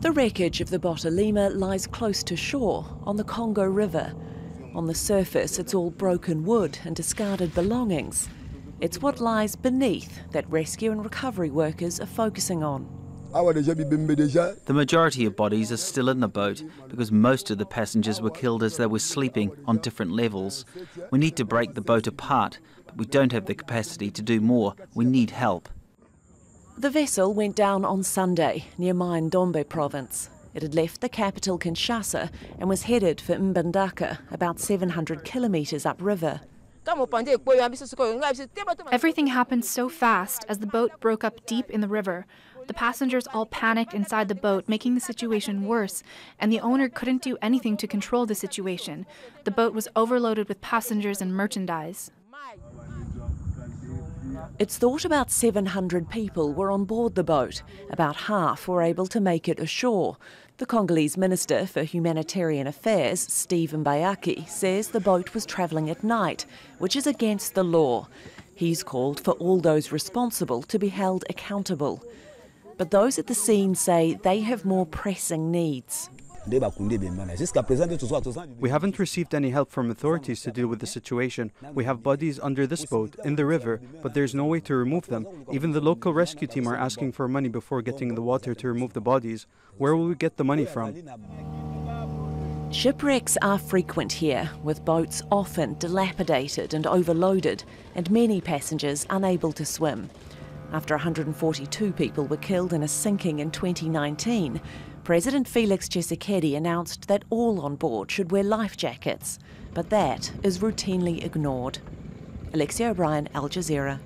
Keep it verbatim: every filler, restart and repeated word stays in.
The wreckage of the Botolima lies close to shore on the Congo River. On the surface, it's all broken wood and discarded belongings. It's what lies beneath that rescue and recovery workers are focusing on. The majority of bodies are still in the boat because most of the passengers were killed as they were sleeping on different levels. We need to break the boat apart, but we don't have the capacity to do more. We need help. The vessel went down on Sunday near Mai-Ndombe Province. It had left the capital Kinshasa and was headed for Mbandaka, about seven hundred kilometres upriver. Everything happened so fast as the boat broke up deep in the river. The passengers all panicked inside the boat, making the situation worse, and the owner couldn't do anything to control the situation. The boat was overloaded with passengers and merchandise. It's thought about seven hundred people were on board the boat. About half were able to make it ashore. The Congolese Minister for Humanitarian Affairs, Stephen Bayaki, says the boat was travelling at night, which is against the law. He's called for all those responsible to be held accountable. But those at the scene say they have more pressing needs. We haven't received any help from authorities to deal with the situation. We have bodies under this boat, in the river, but there's no way to remove them. Even the local rescue team are asking for money before getting in the water to remove the bodies. Where will we get the money from? Shipwrecks are frequent here, with boats often dilapidated and overloaded, and many passengers unable to swim. After one hundred forty-two people were killed in a sinking in twenty nineteen, President Felix Tshisekedi announced that all on board should wear life jackets, but that is routinely ignored. Alexi O'Brien, Al Jazeera.